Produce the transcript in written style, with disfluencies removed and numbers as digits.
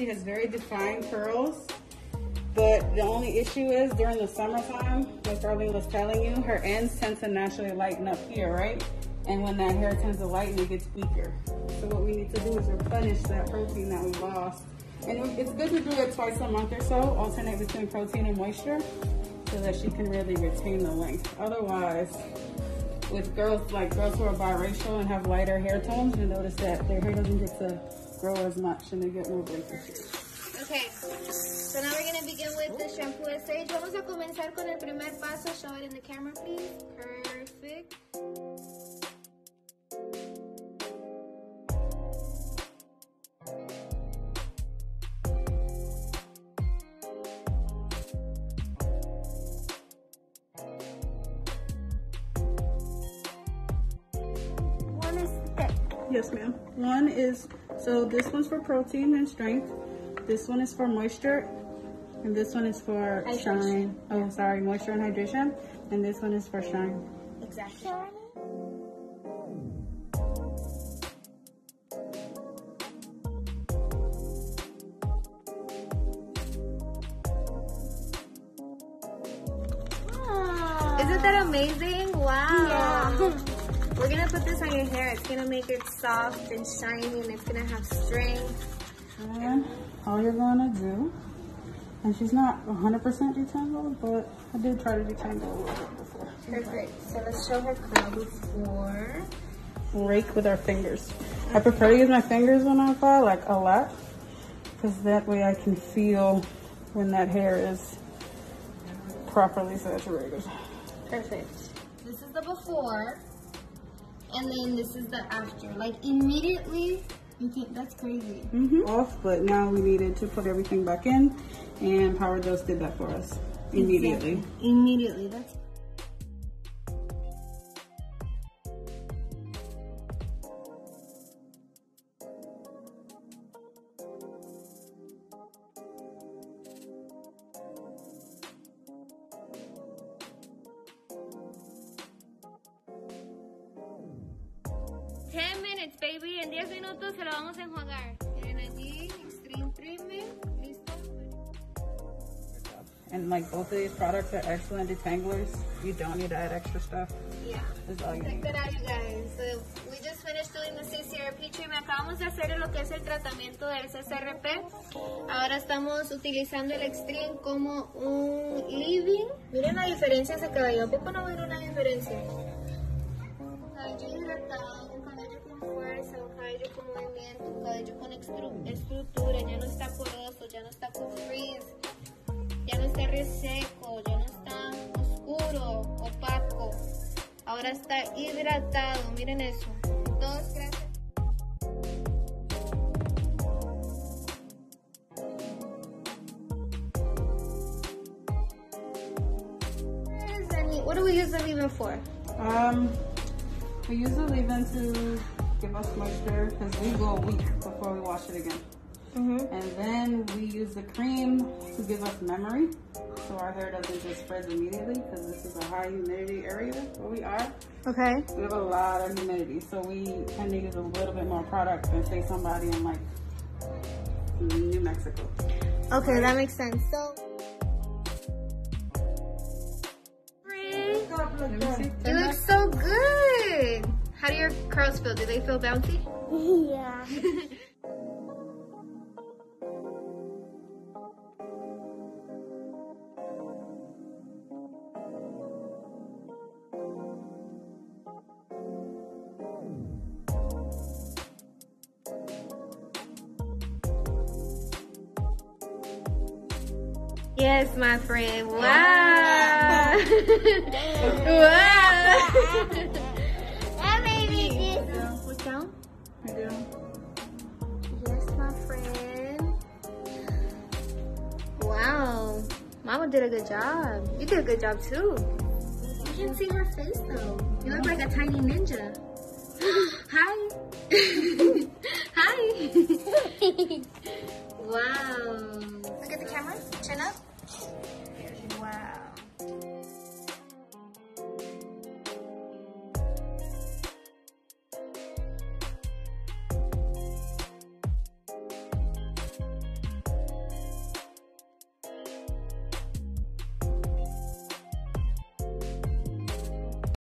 She has very defined curls. But the only issue is during the summertime, as Darlene was telling you, her ends tend to naturally lighten up here, right? And when that hair tends to lighten, it gets weaker. So what we need to do is replenish that protein that we lost. And it's good to do it twice a month or so, alternate between protein and moisture, so that she can really retain the length. Otherwise, with girls who are biracial and have lighter hair tones, you notice that their hair doesn't get to grow as much and they get more breakage. Okay, so now we're going to begin with the shampoo and stage. Vamos a comenzar con el primer paso. Show it in the camera, please. Perfect. One is thick. Yes, ma'am. One is, so this one's for protein and strength. This one is for moisture, and this one is for shine. Oh, sorry, moisture and hydration, and this one is for shine. Exactly. Aww. Isn't that amazing? Wow. Yeah. We're gonna put this on your hair. It's gonna make it soft and shiny, and it's gonna have strength. And all you're gonna do, and she's not 100% detangled, but I did try to detangle a little bit before. Perfect. So let's show her curl before. Rake with our fingers. Okay. I prefer to use my fingers when I apply, like a lot, because that way I can feel when that hair is properly saturated. Perfect. This is the before, and then this is the after. Like immediately. You think that's crazy. Mm-hmm. Off, but now we needed to put everything back in, and PowerDose did that for us immediately. Exactly. Immediately, that's. Baby, en 10 minutos se lo vamos a enjuagar. Miren allí, Xtreme treatment. Listo. And like both of these products are excellent detanglers. You don't need to add extra stuff. Yeah. That's all you need. Check that out, you guys. So we just finished doing the CCRP treatment. Acabamos de hacer lo que es el tratamiento del SSRP. Ahora estamos utilizando el Xtreme como un living. Miren la diferencia de cabello. ¿A poco no ven una diferencia? Cabello con movimiento, cabello con estructura, ya no está poroso, ya no está con frizz, ya no está reseco, ya no está oscuro, opaco, ahora está hidratado, miren eso. Dos, gracias. What do we use the leave-in for? We use the leave-in to give us moisture, because we go a week before we wash it again. Mm-hmm. And then we use the cream to give us memory, so our hair doesn't just spread immediately, because this is a high humidity area where we are. Okay. We have a lot of humidity, so we tend to use a little bit more product than say somebody in like New Mexico. Okay, right? That makes sense. So. You look so good. How do your curls feel? Do they feel bouncy? Yeah. Yes, my friend. Wow. Wow. Down? I do. Yes, my friend. Wow. Mama did a good job. You did a good job too. You can see her face though. You look like a tiny ninja. Hi. Hi. Wow.